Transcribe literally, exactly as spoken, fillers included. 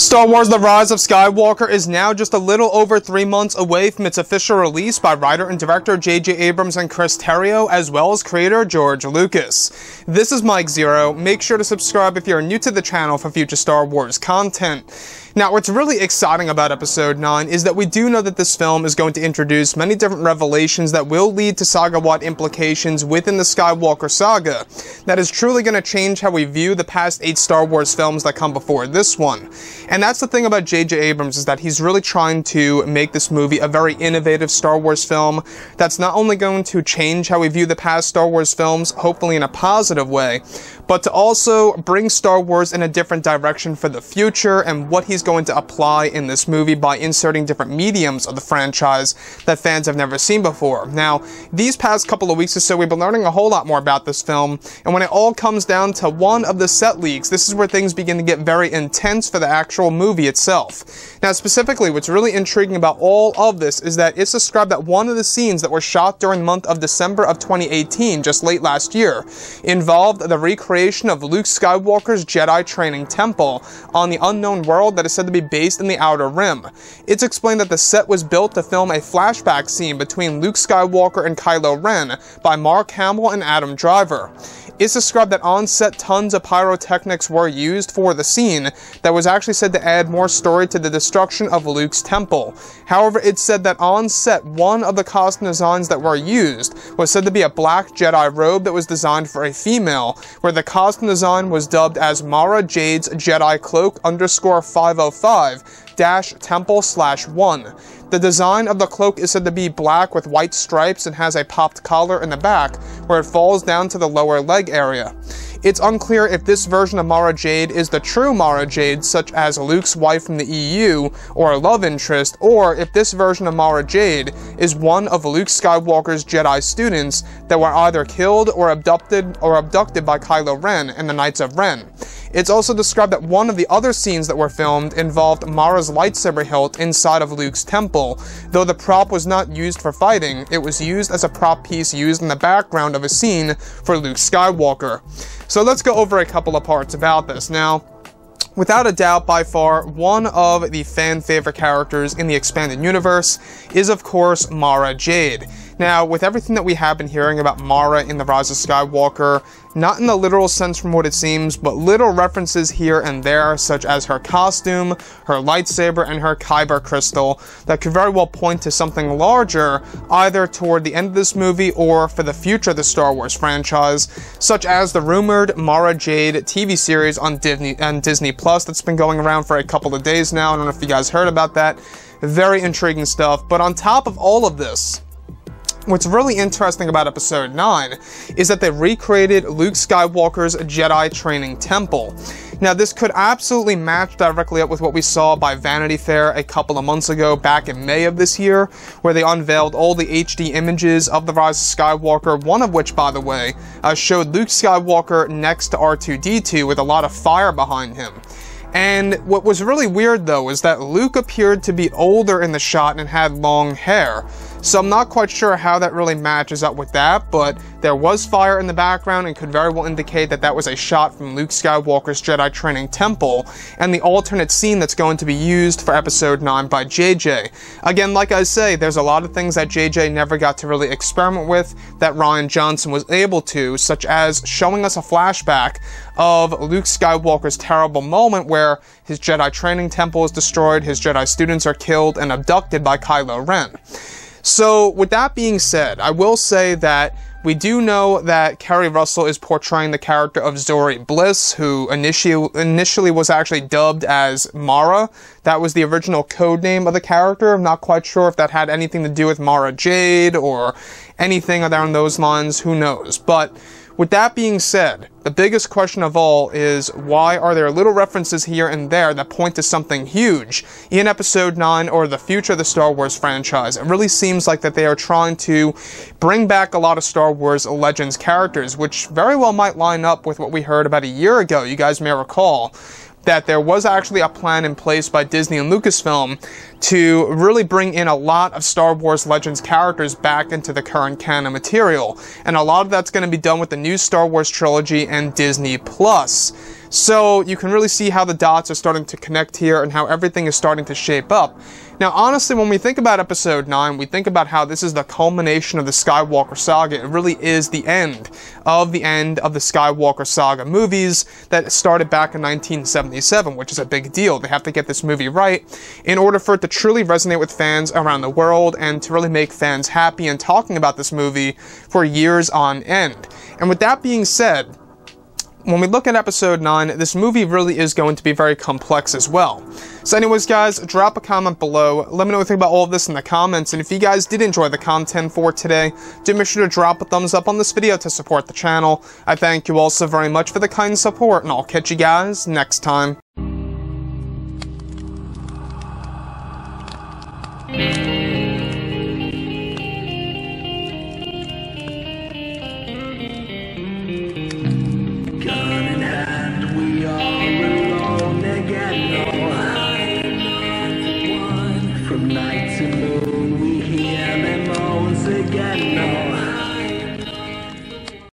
Star Wars The Rise of Skywalker is now just a little over three months away from its official release by writer and director J J Abrams and Chris Terrio, as well as creator George Lucas. This is Mike Zeroh. Make sure to subscribe if you're new to the channel for future Star Wars content. Now, what's really exciting about Episode nine is that we do know that this film is going to introduce many different revelations that will lead to saga-wide implications within the Skywalker saga. That is truly going to change how we view the past eight Star Wars films that come before this one. And that's the thing about J J Abrams, is that he's really trying to make this movie a very innovative Star Wars film that's not only going to change how we view the past Star Wars films, hopefully in a positive way, but to also bring Star Wars in a different direction for the future, and what he's going to apply in this movie by inserting different mediums of the franchise that fans have never seen before. Now, these past couple of weeks or so, we've been learning a whole lot more about this film, and when it all comes down to one of the set leaks, this is where things begin to get very intense for the actual movie itself. Now, specifically, what's really intriguing about all of this is that it's described that one of the scenes that were shot during the month of December of twenty eighteen, just late last year, involved the recreation of Luke Skywalker's Jedi training temple on the unknown world that is said to be based in the Outer Rim. It's explained that the set was built to film a flashback scene between Luke Skywalker and Kylo Ren by Mark Hamill and Adam Driver. It's described that on set tons of pyrotechnics were used for the scene that was actually said to add more story to the destruction of Luke's temple. However, it's said that on set one of the costume designs that were used was said to be a black Jedi robe that was designed for a female, where the costume design was dubbed as Mara Jade's Jedi Cloak underscore five oh five dash temple slash one. The design of the cloak is said to be black with white stripes and has a popped collar in the back where it falls down to the lower leg area. It's unclear if this version of Mara Jade is the true Mara Jade, such as Luke's wife from the E U or a love interest, or if this version of Mara Jade is one of Luke Skywalker's Jedi students that were either killed or abducted or abducted by Kylo Ren and the Knights of Ren. It's also described that one of the other scenes that were filmed involved Mara's lightsaber hilt inside of Luke's temple, though the prop was not used for fighting. It was used as a prop piece used in the background of a scene for Luke Skywalker. So let's go over a couple of parts about this now. Without a doubt, by far, one of the fan favorite characters in the expanded universe is, of course, Mara Jade. Now, with everything that we have been hearing about Mara in The Rise of Skywalker, not in the literal sense from what it seems, but little references here and there, such as her costume, her lightsaber, and her kyber crystal, that could very well point to something larger, either toward the end of this movie or for the future of the Star Wars franchise, such as the rumored Mara Jade T V series on Disney, on Disney Plus that's been going around for a couple of days now. I don't know if you guys heard about that. Very intriguing stuff. But on top of all of this, what's really interesting about Episode nine is that they recreated Luke Skywalker's Jedi Training Temple. Now, this could absolutely match directly up with what we saw by Vanity Fair a couple of months ago, back in May of this year, where they unveiled all the H D images of The Rise of Skywalker, one of which, by the way, uh, showed Luke Skywalker next to R two D two with a lot of fire behind him. And what was really weird, though, is that Luke appeared to be older in the shot and had long hair. So I'm not quite sure how that really matches up with that, but there was fire in the background and could very well indicate that that was a shot from Luke Skywalker's Jedi Training Temple and the alternate scene that's going to be used for Episode nine by J J. Again, like I say, there's a lot of things that J J never got to really experiment with that Rian Johnson was able to, such as showing us a flashback of Luke Skywalker's terrible moment where his Jedi Training Temple is destroyed, his Jedi students are killed and abducted by Kylo Ren. So, with that being said, I will say that we do know that Kerry Russell is portraying the character of Zori Bliss, who initi initially was actually dubbed as Mara. That was the original code name of the character. I'm not quite sure if that had anything to do with Mara Jade or anything around those lines. Who knows? But with that being said, the biggest question of all is, why are there little references here and there that point to something huge in Episode nine or the future of the Star Wars franchise? It really seems like that they are trying to bring back a lot of Star Wars Legends characters, which very well might line up with what we heard about a year ago. You guys may recall that there was actually a plan in place by Disney and Lucasfilm to really bring in a lot of Star Wars Legends characters back into the current canon material. And a lot of that's going to be done with the new Star Wars trilogy and Disney Plus. So you can really see how the dots are starting to connect here and how everything is starting to shape up. Now, honestly, when we think about Episode nine, we think about how this is the culmination of the Skywalker saga. It really is the end of the end of the Skywalker saga movies that started back in nineteen seventy-seven, which is a big deal. They have to get this movie right in order for it to truly resonate with fans around the world and to really make fans happy and talking about this movie for years on end. And with that being said, when we look at Episode nine, this movie really is going to be very complex as well. So anyways, guys, drop a comment below. Let me know what you think about all of this in the comments. And if you guys did enjoy the content for today, do make sure to drop a thumbs up on this video to support the channel. I thank you all so very much for the kind support, and I'll catch you guys next time.